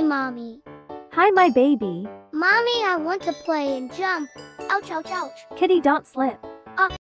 Hi, Mommy. Hi, my baby. Mommy, I want to play and jump. Ouch, ouch, ouch. Kitty, don't slip.